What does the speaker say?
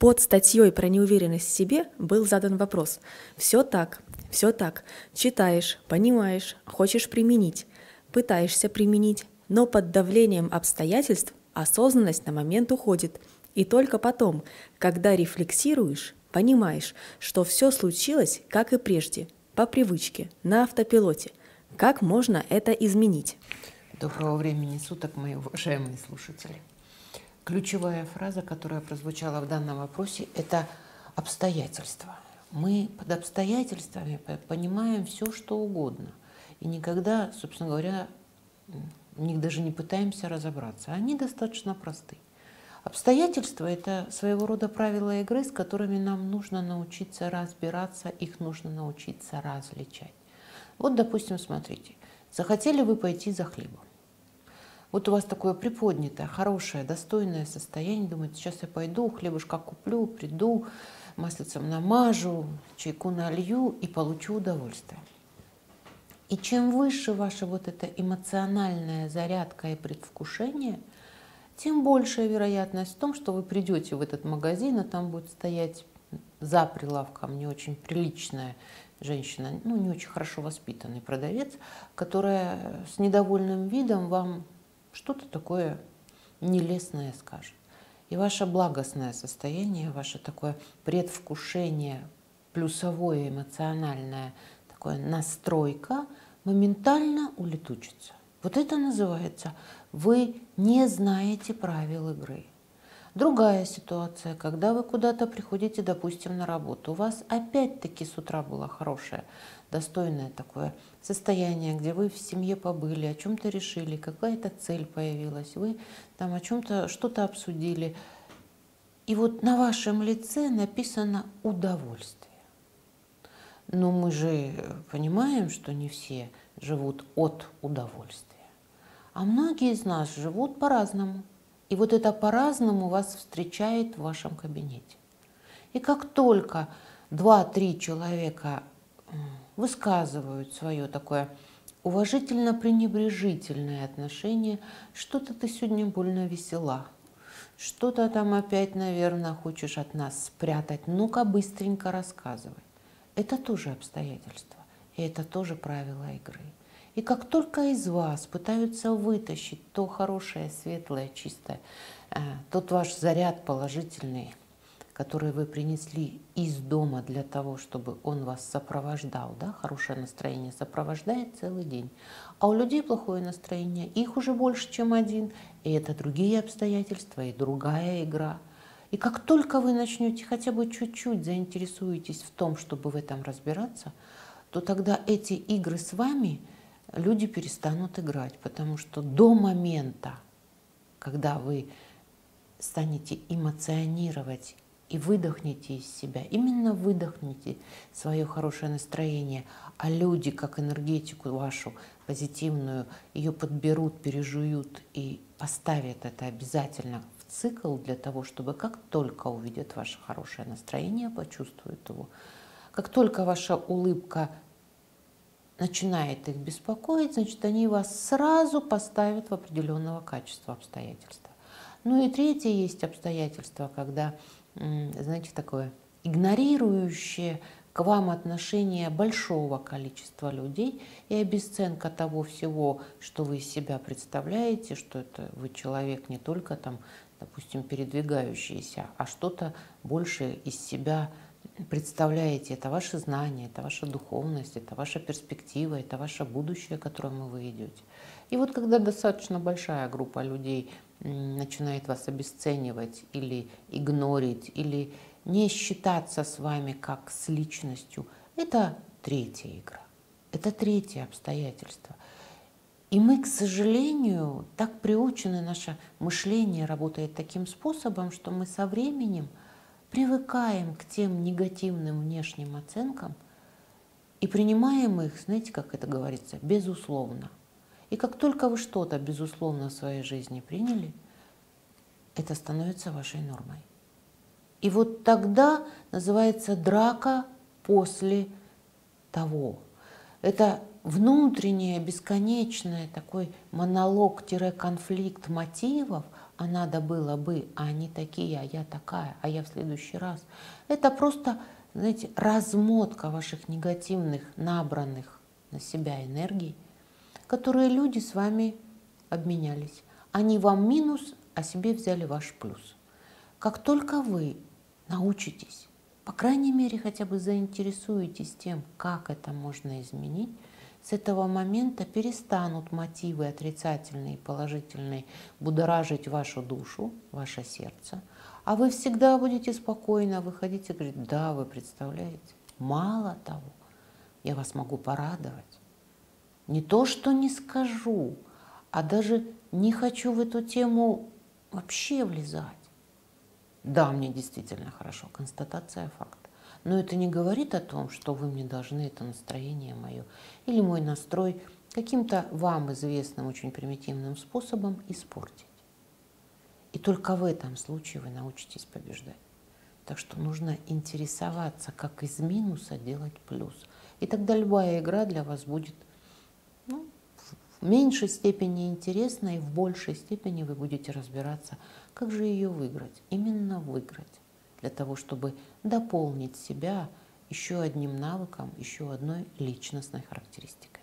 Под статьей про неуверенность в себе был задан вопрос: все так, читаешь, понимаешь, хочешь применить, пытаешься применить, но под давлением обстоятельств осознанность на момент уходит. И только потом, когда рефлексируешь, понимаешь, что все случилось, как и прежде, по привычке, на автопилоте. Как можно это изменить? Доброго времени суток, мои уважаемые слушатели. Ключевая фраза, которая прозвучала в данном вопросе, это обстоятельства. Мы под обстоятельствами понимаем все, что угодно. И никогда, собственно говоря, в них даже не пытаемся разобраться. Они достаточно просты. Обстоятельства – это своего рода правила игры, с которыми нам нужно научиться разбираться, их нужно научиться различать. Вот, допустим, смотрите, захотели вы пойти за хлебом. Вот у вас такое приподнятое, хорошее, достойное состояние, думаете, сейчас я пойду, хлебушка куплю, приду, маслицем намажу, чайку налью и получу удовольствие. И чем выше ваша вот эта эмоциональная зарядка и предвкушение, тем большая вероятность в том, что вы придете в этот магазин, а там будет стоять за прилавком не очень приличная женщина, ну не очень хорошо воспитанный продавец, которая с недовольным видом вам что-то такое нелестное скажет. И ваше благостное состояние, ваше такое предвкушение, плюсовое эмоциональное, такое настройка моментально улетучится. Вот это называется «вы не знаете правил игры». Другая ситуация, когда вы куда-то приходите, допустим, на работу. У вас опять-таки с утра было хорошее, достойное такое состояние, где вы в семье побыли, о чем-то решили, какая-то цель появилась, вы там о чем-то что-то обсудили. И вот на вашем лице написано «удовольствие». Но мы же понимаем, что не все живут от удовольствия. А многие из нас живут по-разному. И вот это по-разному вас встречает в вашем кабинете. И как только 2-3 человека высказывают свое такое уважительно-пренебрежительное отношение, что-то ты сегодня больно весела, что-то там опять, наверное, хочешь от нас спрятать, ну-ка быстренько рассказывай. Это тоже обстоятельства, и это тоже правила игры. И как только из вас пытаются вытащить то хорошее, светлое, чистое, тот ваш заряд положительный, который вы принесли из дома для того, чтобы он вас сопровождал, да, хорошее настроение сопровождает целый день. А у людей плохое настроение, их уже больше, чем один, и это другие обстоятельства, и другая игра. И как только вы начнете хотя бы чуть-чуть заинтересуетесь в том, чтобы в этом разбираться, то тогда эти игры с вами люди перестанут играть, потому что до момента, когда вы станете эмоционировать и выдохнете из себя, именно выдохните свое хорошее настроение, а люди, как энергетику вашу позитивную, ее подберут, пережуют и оставят это обязательно в цикл для того, чтобы как только увидят ваше хорошее настроение, почувствуют его, как только ваша улыбка начинает их беспокоить, значит, они вас сразу поставят в определенного качества обстоятельства. Ну и третье есть обстоятельства, когда, знаете, такое игнорирующее к вам отношение большого количества людей и обесценка того всего, что вы из себя представляете, что это вы человек не только там, допустим, передвигающийся, а что-то больше из себя представляете, это ваши знания, это ваша духовность, это ваша перспектива, это ваше будущее, к которому вы идете. И вот когда достаточно большая группа людей начинает вас обесценивать или игнорить, или не считаться с вами как с личностью, это третья игра, это третье обстоятельство. И мы, к сожалению, так приучены, наше мышление работает таким способом, что мы со временем привыкаем к тем негативным внешним оценкам и принимаем их, знаете, как это говорится, безусловно. И как только вы что-то безусловно в своей жизни приняли, это становится вашей нормой. И вот тогда называется драка после того. Это внутренний, бесконечный такой монолог-конфликт мотивов, а надо было бы, а они такие, а я такая, а я в следующий раз. Это просто, знаете, размотка ваших негативных, набранных на себя энергий, которые люди с вами обменялись. Они вам минус, а себе взяли ваш плюс. Как только вы научитесь, по крайней мере, хотя бы заинтересуетесь тем, как это можно изменить, с этого момента перестанут мотивы отрицательные и положительные будоражить вашу душу, ваше сердце, а вы всегда будете спокойно выходить и говорить: да, вы представляете, мало того, я вас могу порадовать. Не то, что не скажу, а даже не хочу в эту тему вообще влезать. Да, мне действительно хорошо, констатация факта. Но это не говорит о том, что вы мне должны это настроение мое или мой настрой каким-то вам известным, очень примитивным способом испортить. И только в этом случае вы научитесь побеждать. Так что нужно интересоваться, как из минуса делать плюс. И тогда любая игра для вас будет, ну, в меньшей степени интересна, и в большей степени вы будете разбираться, как же ее выиграть, именно выиграть, для того, чтобы дополнить себя еще одним навыком, еще одной личностной характеристикой.